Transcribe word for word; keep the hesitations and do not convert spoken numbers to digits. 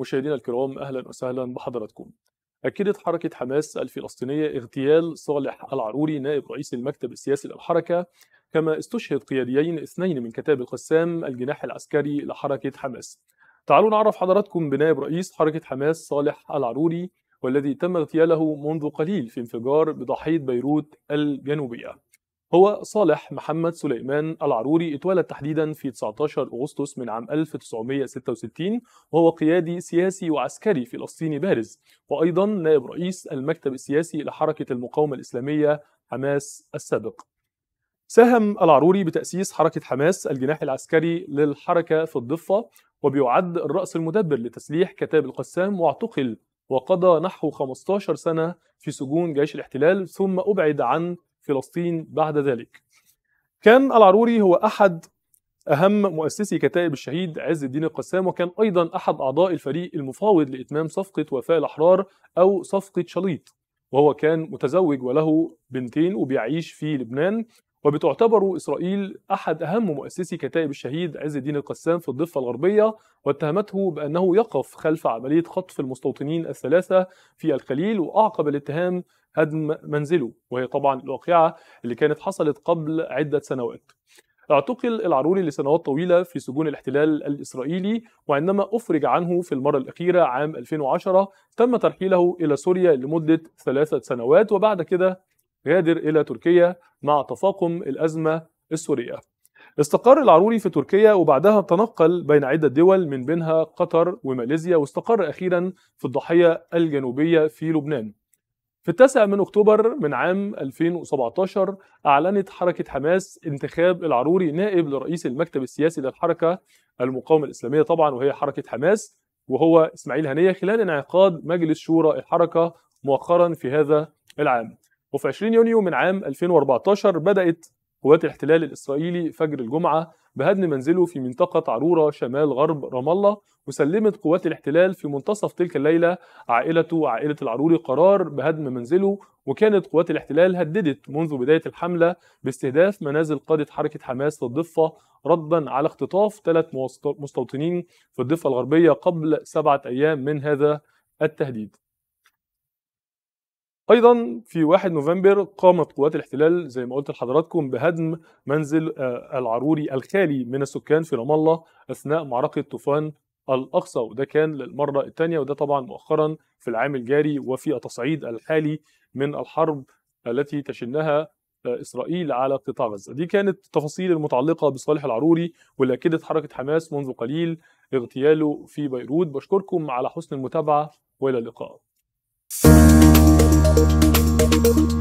مشاهدينا الكرام، أهلا وسهلا بحضراتكم. أكدت حركة حماس الفلسطينية اغتيال صالح العاروري نائب رئيس المكتب السياسي للحركة، كما استشهد قياديين اثنين من كتائب القسام الجناح العسكري لحركة حماس. تعالوا نعرف حضراتكم بنائب رئيس حركة حماس صالح العاروري، والذي تم اغتياله منذ قليل في انفجار بضاحية بيروت الجنوبية. هو صالح محمد سليمان العاروري، اتولد تحديدا في تسعة عشر أغسطس من عام ألف وتسعمئة وستة وستين، وهو قيادي سياسي وعسكري فلسطيني بارز، وأيضا نائب رئيس المكتب السياسي لحركة المقاومة الإسلامية حماس السابق. ساهم العاروري بتأسيس حركة حماس الجناح العسكري للحركة في الضفة، وبيعد الرأس المدبر لتسليح كتائب القسام، واعتقل وقضى نحو خمسة عشر سنة في سجون جيش الاحتلال، ثم أبعد عن فلسطين بعد ذلك. كان العاروري هو أحد أهم مؤسسي كتائب الشهيد عز الدين القسام، وكان أيضا أحد أعضاء الفريق المفاوض لإتمام صفقة وفاء الأحرار أو صفقة شليط، وهو كان متزوج وله بنتين وبيعيش في لبنان. وبتعتبر إسرائيل أحد أهم مؤسسي كتائب الشهيد عز الدين القسام في الضفة الغربية، واتهمته بأنه يقف خلف عملية خطف المستوطنين الثلاثة في الخليل، وأعقب الاتهام هدم منزله، وهي طبعا الواقعة اللي كانت حصلت قبل عدة سنوات. اعتقل العاروري لسنوات طويلة في سجون الاحتلال الإسرائيلي، وعندما أفرج عنه في المرة الأخيرة عام ألفين وعشرة تم ترحيله إلى سوريا لمدة ثلاثة سنوات، وبعد كده غادر إلى تركيا مع تفاقم الأزمة السورية. استقر العاروري في تركيا، وبعدها تنقل بين عدة دول من بينها قطر وماليزيا، واستقر أخيرا في الضاحية الجنوبية في لبنان. في التاسع من أكتوبر من عام ألفين وسبعة عشر أعلنت حركة حماس انتخاب العاروري نائب لرئيس المكتب السياسي للحركة المقاومة الإسلامية طبعا، وهي حركة حماس، وهو إسماعيل هنية، خلال انعقاد مجلس شورى الحركة مؤخرا في هذا العام. وفي عشرين يونيو من عام ألفين وأربعة عشر بدأت قوات الاحتلال الإسرائيلي فجر الجمعة بهدم منزله في منطقة عرورة شمال غرب رام الله، وسلمت قوات الاحتلال في منتصف تلك الليلة عائلته عائلة العاروري قرار بهدم منزله، وكانت قوات الاحتلال هددت منذ بداية الحملة باستهداف منازل قادة حركة حماس في الضفة، ردا على اختطاف ثلاث مستوطنين في الضفة الغربية قبل سبعة أيام من هذا التهديد. أيضا في واحد نوفمبر قامت قوات الاحتلال زي ما قلت لحضراتكم بهدم منزل العاروري الخالي من السكان في رام الله أثناء معركة طوفان الأقصى، وده كان للمرة الثانية، وده طبعا مؤخرا في العام الجاري وفي التصعيد الحالي من الحرب التي تشنها إسرائيل على قطاع غزة. دي كانت التفاصيل المتعلقة بصالح العاروري واللي أكدت حركة حماس منذ قليل اغتياله في بيروت. بشكركم على حسن المتابعة، وإلى اللقاء. Thank you.